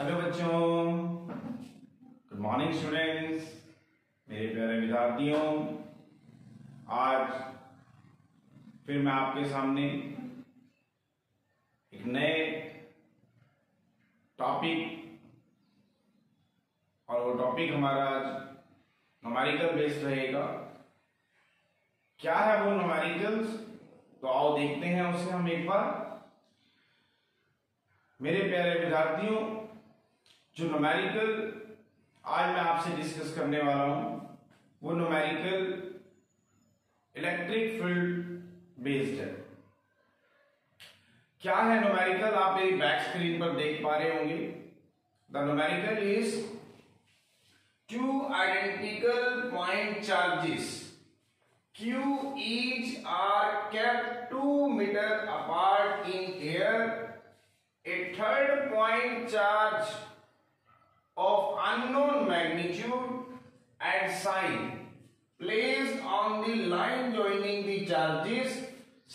Hello बच्चों, good morning students, मेरे प्यारे विद्यार्थियों। आज फिर मैं आपके सामने एक नए टॉपिक, और वो टॉपिक हमारा आज न्यूमेरिकल बेस्ड रहेगा। क्या है वो न्यूमेरिकल्स, तो आओ देखते हैं उसे हम एक बार। मेरे प्यारे विद्यार्थियों, जो न्यूमेरिकल आज मैं आपसे डिस्कस करने वाला हूं वो न्यूमेरिकल इलेक्ट्रिक फील्ड बेस्ड है। क्या है न्यूमेरिकल, आप मेरी बैक स्क्रीन पर देख पा रहे होंगे। The numerical is two identical point charges Q each are kept 2 meter apart in air. A third point charge of unknown magnitude and sign placed on the line joining the charges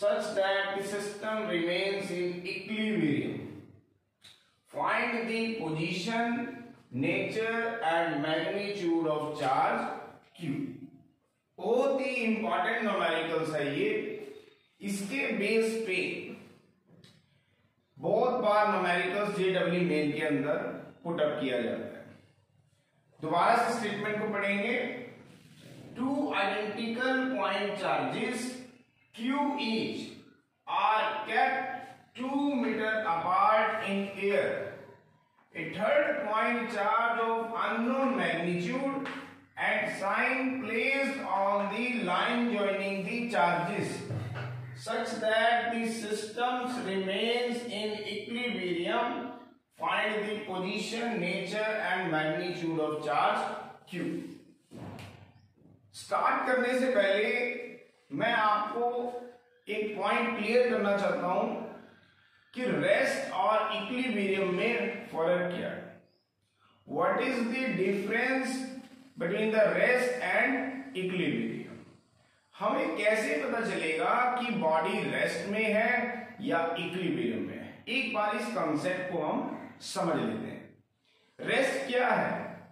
such that the system remains in equilibrium. Find the position, nature and magnitude of charge Q. बहुत ही important numericals है ये। इसके base पे बहुत बार numericals JW main के अंदर put up किया जाता है। दोबारा से स्टेटमेंट को पढ़ेंगे। Two identical point charges Q each are kept 2 meter apart in air. A third point charge of unknown magnitude and sign placed on the line joining the charges such that the systems remains in equilibrium. Find the position, nature and magnitude of charge Q. Start करने से पहले मैं आपको एक point clear करना चाहता हूं कि रेस्ट और इक्विलिब्रियम में फर्क क्या है। What is the difference between the rest and equilibrium. हमें कैसे पता चलेगा कि बॉडी रेस्ट में है या इक्विलिब्रियम में है? एक बार इस कॉन्सेप्ट को हम समझ लेते हैं। रेस्ट क्या है?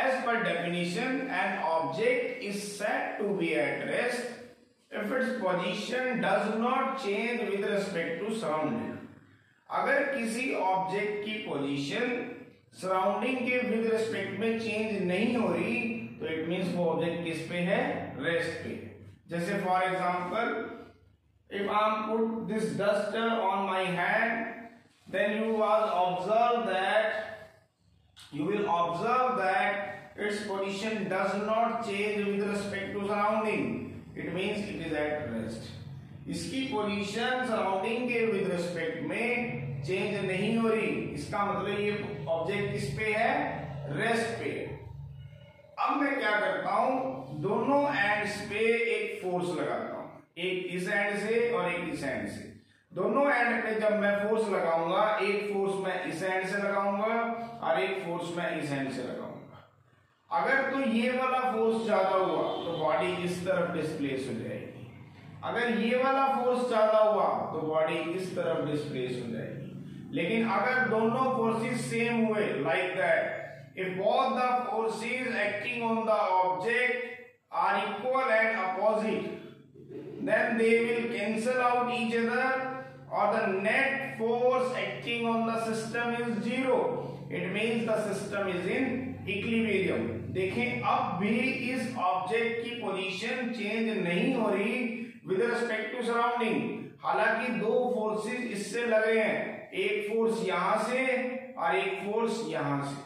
एज पर definition, an object is said to be at rest if its position does not change with respect to surrounding. अगर किसी ऑब्जेक्ट की पोजीशन सराउंडिंग के विद रिस्पेक्ट में चेंज नहीं हो रही तो इट मींस वो ऑब्जेक्ट किस पे है? रेस्ट पे। जैसे for example, if I put this duster on my hand then you will observe that its position does not change with respect to surrounding. It means it is at rest. इसकी position surrounding के with respect में change नहीं हो रही, इसका मतलब ये object किस पे है? रेस्ट पे। अब मैं क्या करता हूं, दोनों एंड्स पे एक फोर्स लगाता हूं, एक इस एंड से और एक इस एंड से। दोनों एंड पे जब मैं फोर्स लगाऊंगा, एक फोर्स मैं इस एंड से लगाऊंगा और एक फोर्स मैं इस एंड से लगाऊंगा। अगर तो ये वाला फोर्स ज्यादा हुआ तो बॉडी इस तरफ डिस्प्लेस हो जाएगी, अगर ये वाला फोर्स ज्यादा हुआ तो बॉडी इस तरफ डिस्प्लेस हो जाएगी। लेकिन अगर दोनों फोर्सेस सेम हुए, like that if both the forces acting on the object are equal and opposite then they will cancel out each other और the net force acting on the system is zero. It means the system is in equilibrium. देखें, अब भी इस object की position change नहीं हो रही with respect to surrounding. हालांकि दो फोर्सेस इससे लग रहे हैं, एक फोर्स यहां से और एक फोर्स यहां से।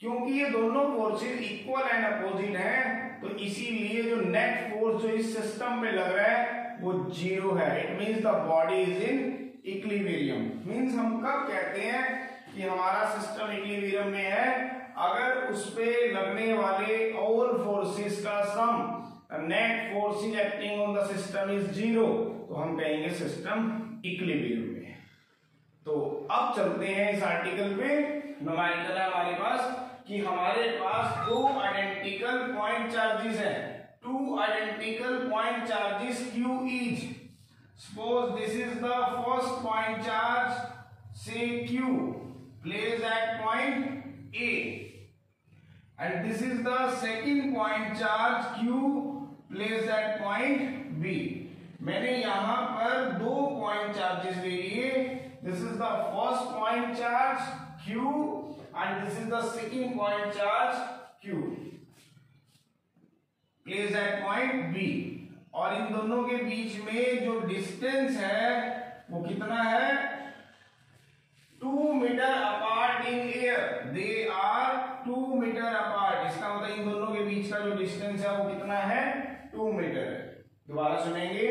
क्योंकि ये दोनों फोर्सेस इक्वल एंड अपोजिट हैं तो इसीलिए जो नेट फोर्स जो इस सिस्टम पे लग रहा है वो जीरो है। It means the body is in equilibrium. Means हम कब कहते हैं कि हमारा सिस्टम इक्विलिब्रियम में है? अगर उस पे लगने वाले ऑल फोर्सेस का sum, net force acting on the system is zero, तो हम कहेंगे सिस्टम इक्विलिब्रियम। तो अब चलते हैं इस आर्टिकल पे। न्यूमेरिकल है हमारे पास कि हमारे पास 2 आइडेंटिकल पॉइंट चार्जेस हैं। 2 identical point charges Q each. Suppose this is the first point charge, say Q, plays at point A, and this is the second point charge Q plays at point B. मैंने यहाँ पर दो point charges ले लिए. This is the first point charge Q and this is the second point charge Q place at point B. और इन दोनों के बीच में जो डिस्टेंस है वो कितना है? 2 metre apart in air. They are 2 metre apart. इसका मतलब इन दोनों के बीच का जो डिस्टेंस है वो कितना है? 2 मीटर है. दोबारा सुनेंगे.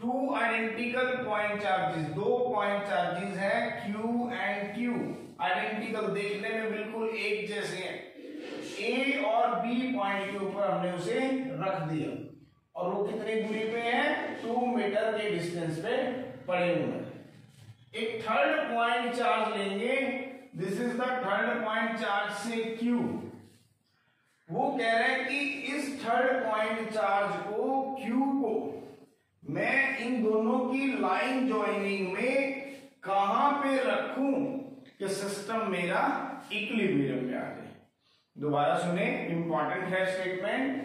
टू आइडेंटिकल पॉइंट चार्जेस, दो पॉइंट चार्जेस हैं Q एंड Q. आइडेंटिकल, देखने में बिल्कुल एक जैसे हैं. A और B पॉइंट के ऊपर हमने उसे रख दिया और वो कितनी दूरी पे है? 2 मीटर के डिस्टेंस पे पड़े हुए हैं. एक थर्ड पॉइंट चार्ज लेंगे. This is the third point charge से Q. वो कह रहे हैं कि इस थर्ड पॉइंट चार्ज को Q को मैं इन दोनों की लाइन ज्वाइनिंग में कहां पे रखूं कि सिस्टम मेरा इक्विलिब्रियम में आ जाए. दोबारा सुने, इंपॉर्टेंट है स्टेटमेंट.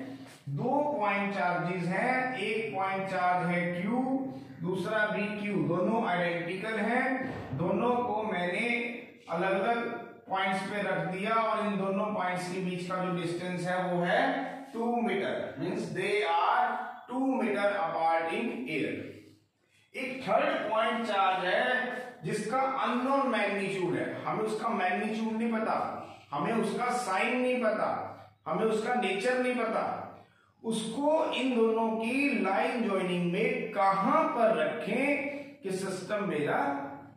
दो पॉइंट चार्जेस हैं, एक पॉइंट चार्ज है Q, दूसरा भी Q. दोनों आइडेंटिकल हैं. दोनों को मैंने अलग अलग पॉइंट्स पे रख दिया और इन दोनों पॉइंट्स के बीच का जो डिस्टेंस है वो है 2 metre. Means they are 2 metre apart in air. एक थर्ड पॉइंट चार्ज है जिसका अननोन मैग्नीट्यूड है. हमें उसका मैग्नीट्यूड नहीं पता, हमें उसका साइन नहीं पता, हमें उसका नेचर नहीं पता. उसको इन दोनों की लाइन ज्वाइनिंग में कहां पर रखें कि सिस्टम मेरा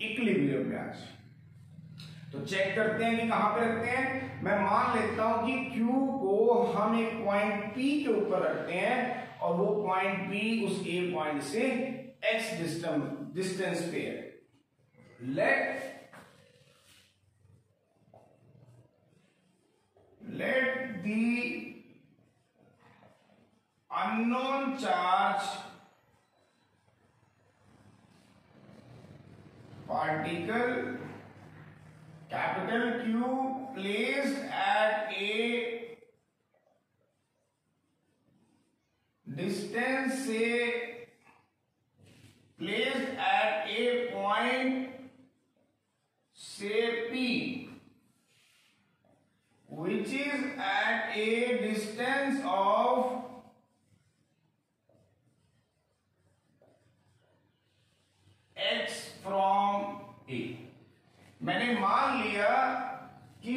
इक्विलिब्रियम में आ जाए? तो चेक करते हैं कि कहां पे रखते हैं. मैं मान लेता हूं कि Q को हम एक पॉइंट P के ऊपर रखते हैं और वो पॉइंट P उस A पॉइंट से x डिस्टेंस पे है. Let the unknown charge particle capital Q placed at a distance say placed at a point say P, which is at a distance of 2 from A. मैंने मान लिया कि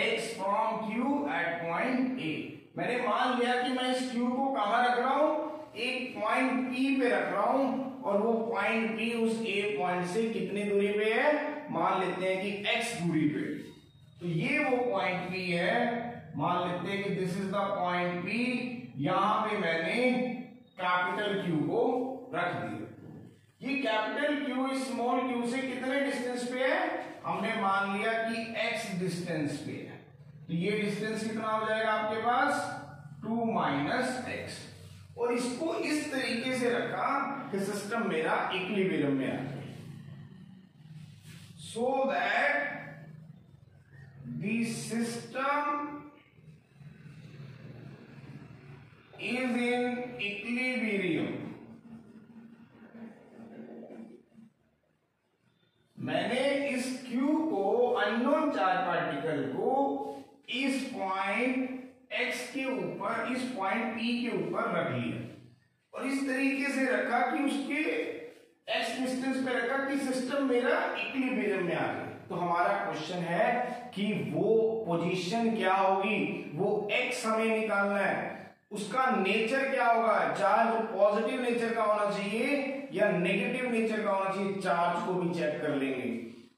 x from Q at point A. मैंने मान लिया कि मैं इस Q को कहां रख रहा हूं? एक पॉइंट P पे रख रहा हूं और वो पॉइंट P उस A पॉइंट से कितनी दूरी पे है? मान लेते हैं कि x दूरी पे. तो ये वो पॉइंट P है. मान लेते हैं कि this is the point P. यहां पे मैंने कैपिटल Q को रख दिया. ये कैपिटल Q इस स्मॉल Q से कितने डिस्टेंस पे है? हमने मान लिया कि x डिस्टेंस पे है. तो ये डिस्टेंस कितना हो जाएगा आपके पास? 2 - x. और इसको इस तरीके से रखा कि सिस्टम मेरा इक्विलिब्रियम में आ जाए. So that the system is in equilibrium. मैंने इस Q को, अननोन चार्ज पार्टिकल को, इस पॉइंट x के ऊपर, इस पॉइंट P के ऊपर रख लिया और इस तरीके से रखा कि उसके x डिस्टेंस पे रखा कि सिस्टम मेरा इक्विलिब्रियम में आ गया. तो हमारा क्वेश्चन है कि वो पोजीशन क्या होगी, वो x हमें निकालना है. उसका नेचर क्या होगा? चार्ज पॉजिटिव नेचर का होना चाहिए या नेगेटिव नेचर का होना चाहिए, चार्ज को भी चेक कर लेंगे.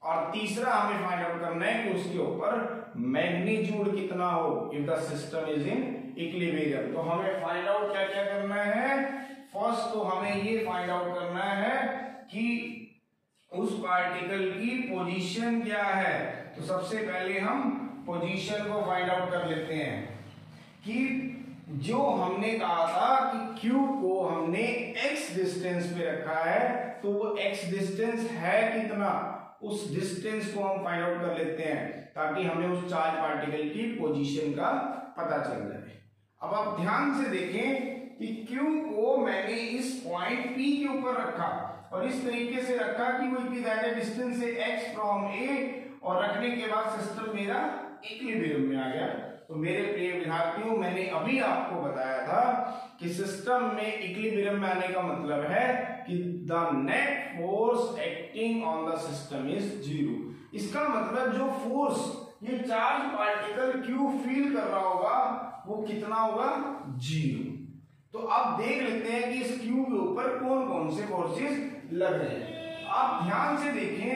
और तीसरा हमें फाइंड आउट करना है कि उसके ऊपर मैग्नीट्यूड कितना हो if the system is in equilibrium. तो हमें फाइंड आउट क्या क्या करना है? फर्स्ट तो हमें ये फाइंड आउट करना है कि उस पार्टिकल की पोजीशन क्या है. तो सबसे पहले हम पोजीशन को फाइंड आउट कर लेते हैं कि जो हमने कहा था कि Q को हमने x डिस्टेंस पे रखा है, तो वो x डिस्टेंस है कितना? उस डिस्टेंस को हम फाइंड आउट कर लेते हैं ताकि हमें उस चार्ज पार्टिकल की पोजीशन का पता चल जाए। अब आप ध्यान से देखें कि Q को मैंने इस पॉइंट P के ऊपर रखा और इस तरीके से रखा कि वो इक्विलैटरल डिस्टेंस से x फ्रॉम A और रखने के बाद सिस्टम मेरा इक्विलिब्रियम में आ गया। तो मेरे प्रिय विद्यार्थियों, मैंने अभी आपको बताया था कि सिस्टम में इक्विलिब्रियम में आने का मतलब है कि the net force acting on the system is zero. इसका मतलब जो फोर्स ये चार्ज पार्टिकल Q फील कर रहा होगा वो कितना होगा, जीरो। तो आप देख लेते हैं कि इस Q के ऊपर कौन कौन से फोर्सेस लग रहे हैं। आप ध्यान से देखें,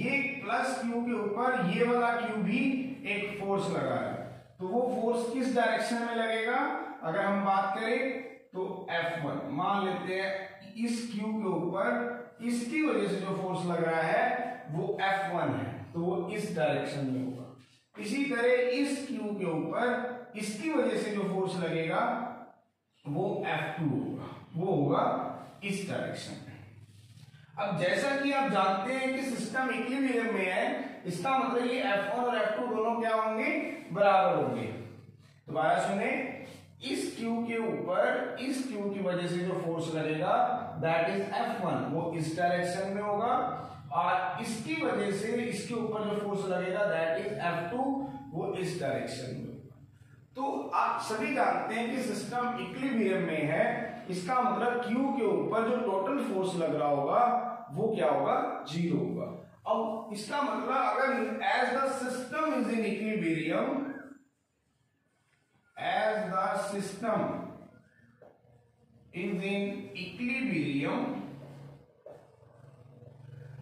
ये प्लस Q के ऊपर ये वाला Q भी एक फोर्स लगा है, तो वो फोर्स किस डायरेक्शन में लगेगा? अगर हम बात करें तो F1 मान लेते हैं। इस Q के ऊपर इसकी वजह से जो फोर्स लग रहा है वो F1 है, तो वो इस डायरेक्शन में होगा। इसी तरह इस Q के ऊपर इसकी वजह से जो फोर्स लगेगा वो F2 होगा, वो होगा इस डायरेक्शन में। अब जैसा कि आप जानते हैं कि सिस्टम इक्विलिब्रियम में है, इसका मतलब ये F1 और F2 दोनों क्या होंगे, बराबर होंगे। दोबारा सुने, इस Q के ऊपर इस Q की वजह से जो फोर्स लगेगा दैट इज F1, वो इस डायरेक्शन में होगा, और इसकी वजह से इसके ऊपर जो फोर्स लगेगा दैट इज F2, वो इस डायरेक्शन में। तो आप सभी जानते हैं कि सिस्टम इक्विलिब्रियम में है, इसका मतलब Q के ऊपर जो टोटल फोर्स लग रहा होगा वो क्या होगा, जीरो होगा। अब इसका मतलब अगर as the system is in equilibrium, as the system is in equilibrium,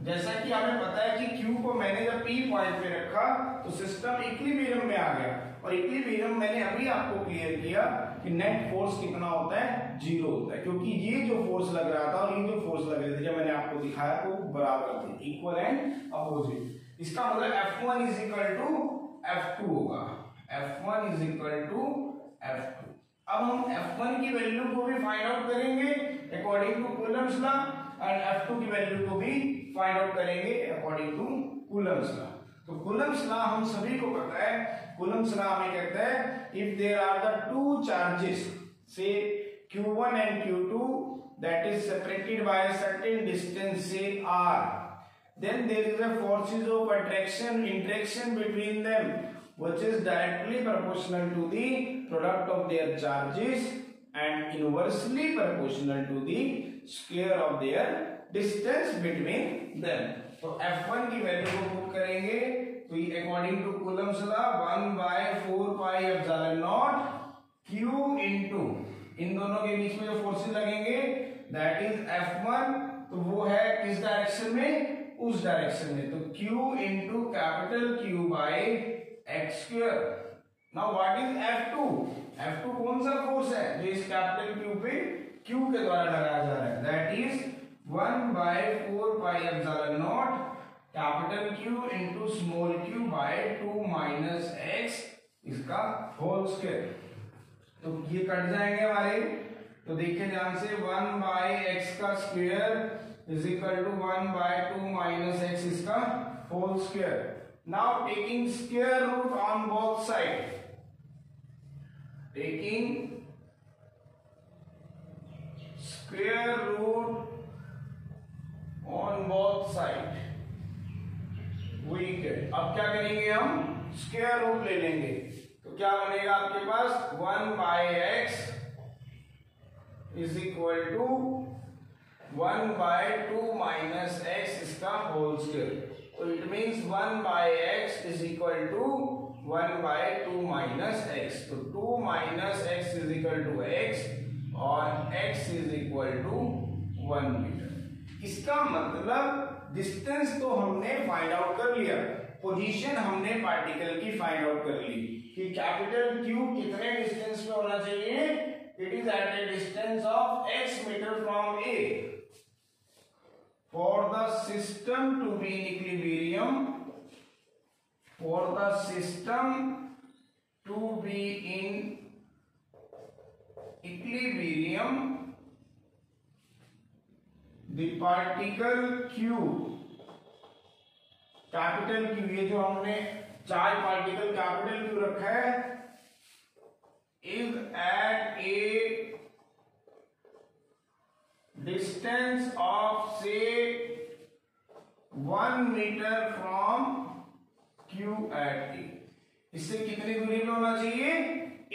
जैसा कि हमें पता है कि Q को मैंने जब P पॉइंट पे रखा तो सिस्टम इक्विलिब्रियम में आ गया, और इक्विलिब्रियम मैंने अभी आपको क्लियर किया कि नेट फोर्स कितना होता है, जीरो होता है, क्योंकि ये जो फोर्स लग रहा था और ये जो फोर्स लग रहे थे जब मैंने आपको दिखाया तो बराबर थे, इक्वल एंड अपोजिट। इसका मतलब F1 is equal to F2 होगा, F1 is equal to F2। अब हम F1 की वैल्यू को भी फाइंड आउट करेंगे according to Coulomb's law, and F2 की वैल्यू को भी फाइंड आउट करेंगे अकॉर्डिंग टू कूलम्स लॉ। तो कूलम्स लॉ हम सभी को पता है, कूलम्स लॉ हमें कहता है if there are the two charges say Q1 and Q2 that is separated by a certain distance say R, then there is a forces of attraction interaction between them which is directly proportional to the product of their charges and inversely proportional to the square of their distance between them. तो F1 की value को put करेंगे तो ये according to Coulomb's law 1/4 pi epsilon naught Q into इन दोनों के बीच में जो फोर्सेस लगेंगे दैट इज F1, तो वो है किस डायरेक्शन में, उस डायरेक्शन में, तो Q into capital Q by x square। Now what is F2? F2 कौन सा फोर्स है जो इस कैपिटल Q पे Q के द्वारा लगाया जा रहा है, that is 1/4 pi epsilon naught capital Q into small q by 2 minus x इसका होल स्क्वायर। तो ये कट जाएंगे हमारे, तो देखिए ध्यान से 1/x² is equal to 1/2 minus x इसका whole square. Now taking square root on both sides, taking square root on both sides we get, अब क्या करेंगे हम, स्क्वायर रूट ले लेंगे, तो क्या बनेगा आपके पास 1/x is equal to 1/2 minus x इसका होल स्क्वायर। तो it means 1/x is equal to 1/2 minus x, तो 2 minus x is equal to x और x is equal to 1 metre. इसका मतलब डिस्टेंस तो हमने फाइंड आउट कर लिया, पोजीशन हमने पार्टिकल की फाइंड आउट कर ली कि कैपिटल Q कितने डिस्टेंस पे होना चाहिए, it is at a distance of x metre from A for the system to be in equilibrium, for the system to be in equilibrium the particle Q capital Q, ये जो हमने charge particle capital Q रखा है, is at a distance of say 1 metre from Q at A. इससे कितनी दूरी पे होना चाहिए?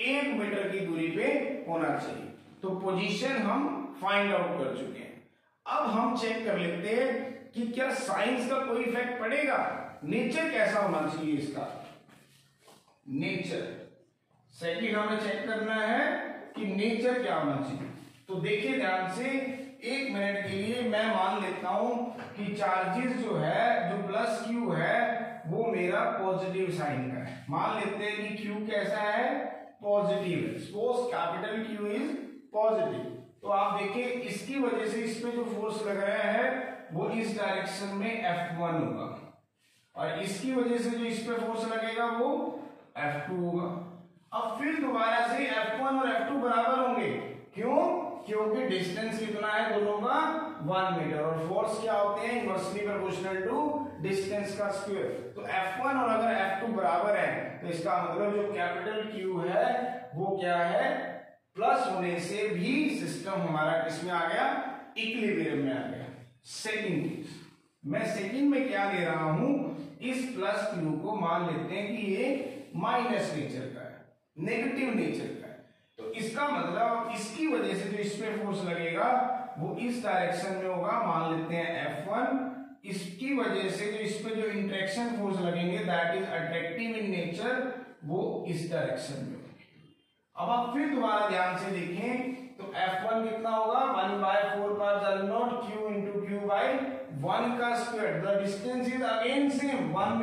1 मीटर की दूरी पे होना चाहिए। तो पोजीशन हम फाइंड आउट कर चुके हैं। अब हम चेक कर लेते हैं कि क्या साइंस का कोई इफेक्ट पड़ेगा, नेचर कैसा होना चाहिए इसका। नेचर सेकेंड हमें चेक करना है कि नेचर क्या होना चाहिए। तो देखिए ध्यान से, 1 मिनट के लिए मैं मान लेता हूं कि चार्जेस जो है, जो प्लस क्यू है, वो मेरा पॉजिटिव साइन का है। मान लेते हैं कि क्यू कैसा है, पॉजिटिव है। Suppose capital Q is positive. तो आप देखिए इसकी वजह से इस पे जो फोर्स लग रहा है वो इस डायरेक्शन में F1 होगा, और इसकी वजह से जो इस पे फोर्स लगेगा वो F2 होगा। अब फिर दोबारा से F1 और F2 बराबर होंगे। क्यों? क्योंकि डिस्टेंस कितना है दोनों का, 1 मीटर, और फोर्स क्या होते हैं, इनवर्सली प्रोपोर्शनल टू डिस्टेंस का स्क्वायर। तो F1 और अगर F2 बराबर हैं, तो इसका मतलब जो कैपिटल Q है वो क्या है, प्लस होने से भी सिस्टम हमारा किसमें आ गया, इक्विलिब्रियम में आ गया। सेकंड केस, मैं सेकंड में क्या ले रहा हूं, इस प्लस Q को मान लेते हैं कि ये माइनस नेचर का है, नेगेटिव नेचर का है। तो इसका मतलब इसकी वजह से जो इस पे फोर्स लगेगा वो इस डायरेक्शन में होगा, मान लेते हैं F1। इसकी वजह से जो इस पे जो इंटरेक्शन फोर्स लगेंगे, that is attractive in nature, वो इस डायरेक्शन में होंगे। अब आप फिर दोबारा ध्यान से देखें तो F1 कितना होगा, 1/4π0 Q इंटू Q बाई 1 का square. The distance is again same, 1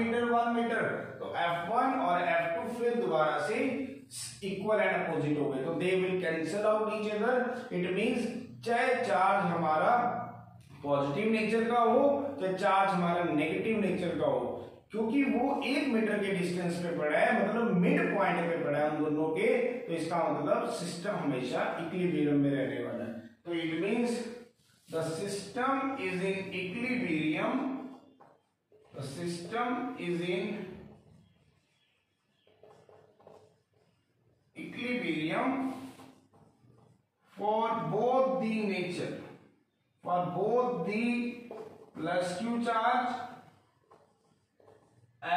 metre. तो F1 और F2 फिर दोबारा से इक्वल एंड अपोजिट हो गए, तो they will cancel out each other. It means चाहे चार्ज हमारा पॉजिटिव नेचर का हो, चाहे चार्ज हमारा नेगेटिव नेचर का हो, क्योंकि वो 1 मीटर के डिस्टेंस पे पड़ा है, मतलब मिड पॉइंट पे पड़ा है उन दोनों के, तो इसका मतलब सिस्टम हमेशा इक्विलिब्रियम में रहने वाला है। तो it means the system is in equilibrium, the system is in equilibrium for both the nature, for both the plus Q charge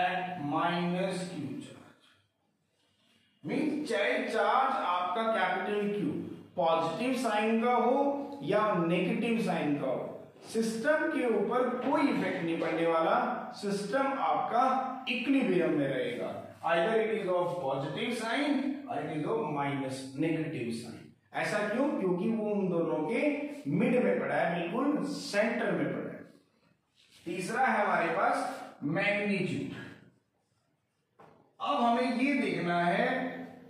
and minus Q charge। Means चाहे चार्ज आपका कैपिटल Q पॉजिटिव साइन का हो या negative sign का हो, system के ऊपर कोई इफेक्ट नहीं पड़ने वाला। सिस्टम आपका इक्विलिब्रियम में रहेगा, either it is of positive sign or it is of minus negative sign। ऐसा क्यों? क्योंकि वो उन दोनों के मिड में पड़ा है, बिल्कुल सेंटर में पड़ा है। तीसरा है हमारे पास मैग्नीट्यूड। अब हमें ये देखना है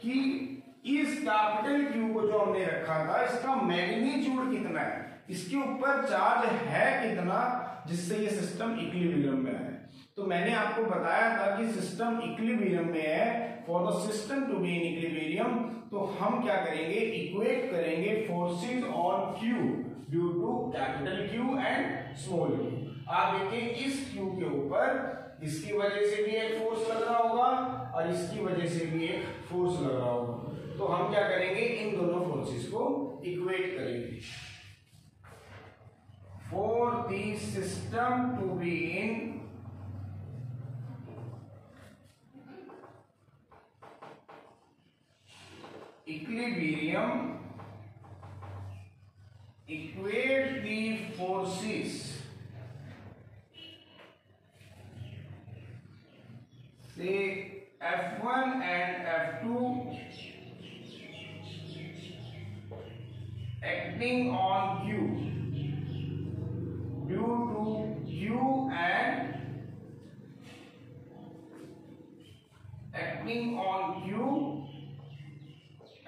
कि इस कैपिटल Q को जो हमने रखा था, इसका मैग्नीट्यूड कितना है, इसके ऊपर चार्ज है कितना, जिससे ये सिस्टम इक्विलिब्रियम में है। तो मैंने आपको बताया था कि सिस्टम इक्विलिब्रियम में है। For the system to be in equilibrium, तो हम क्या करेंगे, इक्वेट करेंगे forces on Q due to capital Q and small Q। आप देखिए इस Q के ऊपर इसकी वजह से भी एक फोर्स लग रहा होगा और इसकी वजह से भी एक फोर्स लग रहा होगा। तो हम क्या करेंगे, इन दोनों फोर्सेस को इक्वेट करेंगे। For the system to be in equilibrium, equate the forces, say F1 and F2 acting on Q due to Q and acting on Q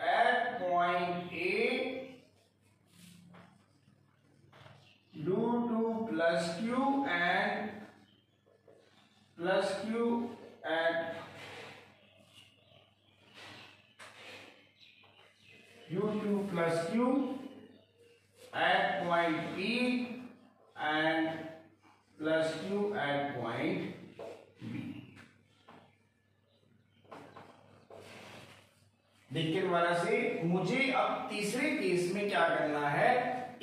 at point A due to plus Q and plus Q at due to plus Q at point B and plus Q at point लेकिन माना से मुझे अब तीसरे case में क्या करना है,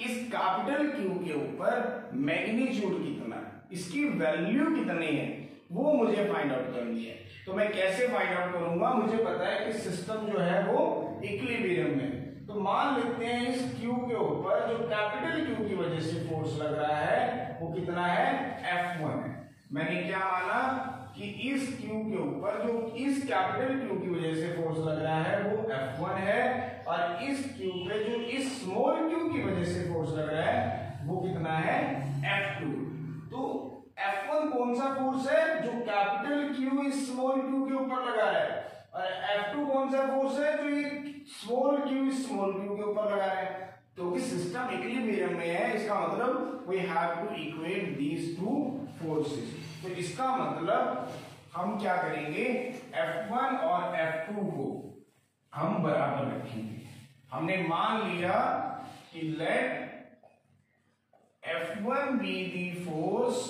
इस कैपिटल क्यू के ऊपर मैग्नीट्यूड कितना है, इसकी वैल्यू कितनी है, वो मुझे फाइंड आउट करनी है। तो मैं कैसे फाइंड आउट करूंगा, मुझे पता है कि सिस्टम जो है वो इक्विलिब्रियम में। तो मान लेते हैं इस क्यू के ऊपर जो कैपिटल क्यू की वजह से फोर्स लग रहा है वो कितना है, F1 है। मैंने क्या माना कि इस क्यू के ऊपर जो इस कैपिटल क्यू की वजह से फोर्स लग रहा है वो F1 है, और इस क्यू पे जो इस स्मॉल क्यू की वजह से फोर्स लग रहा है वो कितना है, F2। तो F1 कौन सा फोर्स है, जो कैपिटल क्यू इस स्मॉल क्यू के ऊपर लगा रहा है, और F2 कौन सा फोर्स है, जो ये स्मॉल क्यू इस स्मॉल क्यू के ऊपर लगा रहा है। क्योंकि सिस्टम इक्विलिब्रियम में है, इसका मतलब we have to equate these two forces. तो इसका मतलब हम क्या करेंगे, F1 और F2 को हम बराबर रखेंगे। हमने मान लिया कि let F1 be the force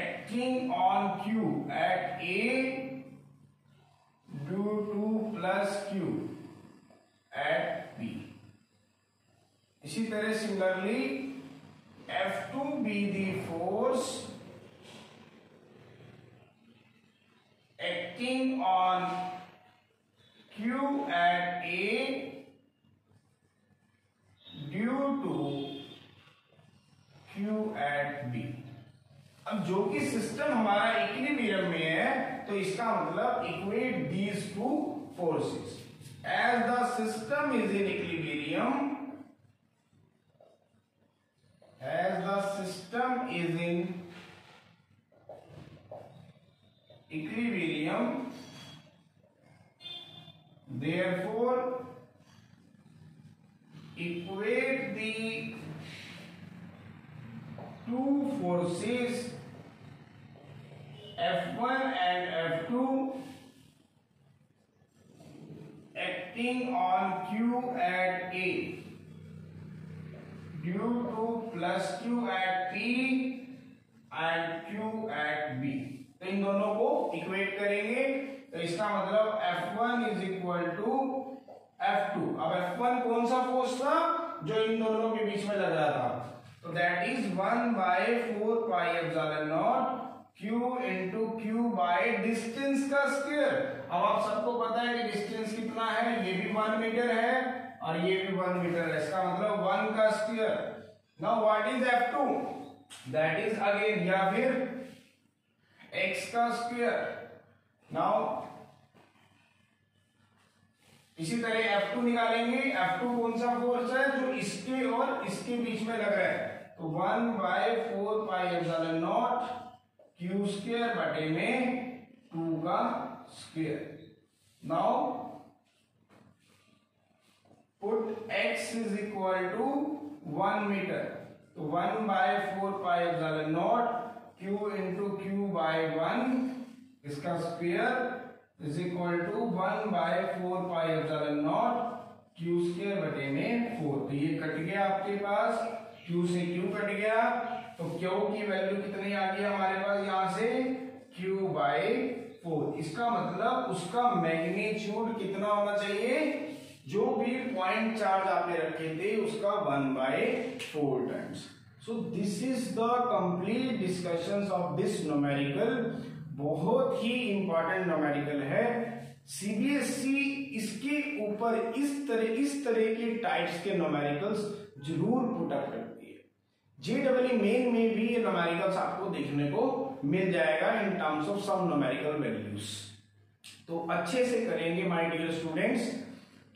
acting on Q at A due to plus Q at B। इसी तरह similarly F2 be the force acting on Q at A due to Q at B। अब जो कि system हमारा equilibrium में है, तो इसका मतलब equate these two forces। As the system is in equilibrium, as the system is in equilibrium, therefore equate the two forces F1 and F2 acting on Q at A due to plus Q at P and Q at B। तो इन दोनों को equate करेंगे, तो इसका मतलब F1 is equal to F2। अब F1 कौन सा फोर्स था जो इन दोनों के बीच में लग रहा था, तो दैट is 1/4 pi epsilon naught Q into Q by distance का स्क्वायर। अब आप सबको पता है कि डिस्टेंस कितना है, ये भी 1 मीटर है और ये भी 1 मीटर है, इसका मतलब 1 का square. Now what is F2, that is again या फिर x का स्क्वायर। नाउ इसी तरह F2 निकालेंगे, F2 कौन सा फोर्स है जो इसके और इसके बीच में लग रहा है, तो 1/4 pi epsilon naught Q square बटे में 2 का square. Now put x is equal to 1 meter, तो 1/4 pi epsilon naught Q into Q by 1 इसका square is equal to 1/4 pi epsilon naught Q square बटे में 4। तो ये कट गया आपके पास, Q से Q कट गया, तो Q की वैल्यू कितनी आ गई हमारे पास यहाँ से, Q by 4। इसका मतलब उसका मैग्नीट्यूड कितना होना चाहिए, जो भी पॉइंट चार्ज आपने रखे थे उसका 1/4 times. So this is the complete discussion of this numerical. बहुत ही इंपॉर्टेंट न्यूमेरिकल है, सीबीएसई इसके ऊपर इस तरह के टाइप्स के न्यूमेरिकल्स जरूर पुट अप करती है। जेईई मेन में भी ये न्यूमेरिकल्स आपको देखने को मिल जाएगा in terms of some numerical values. तो अच्छे से करेंगे माय डियर स्टूडेंट्स,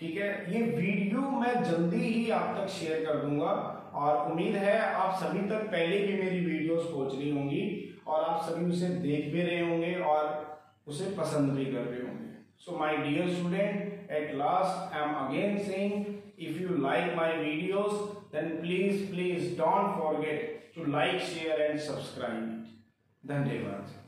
ठीक है। ये वीडियो मैं जल्दी ही आप तक शेयर कर दूंगा और उम्मीद है आप सभी तक पहले भी मेरी वीडियोस पहुंच रही होंगी और आप सभी उसे देख भी रहे होंगे और उसे पसंद भी कर रहे होंगे। So my dear student, at last I am again saying, if you like my videos then please don't forget to like, share and subscribe. धन्यवाद।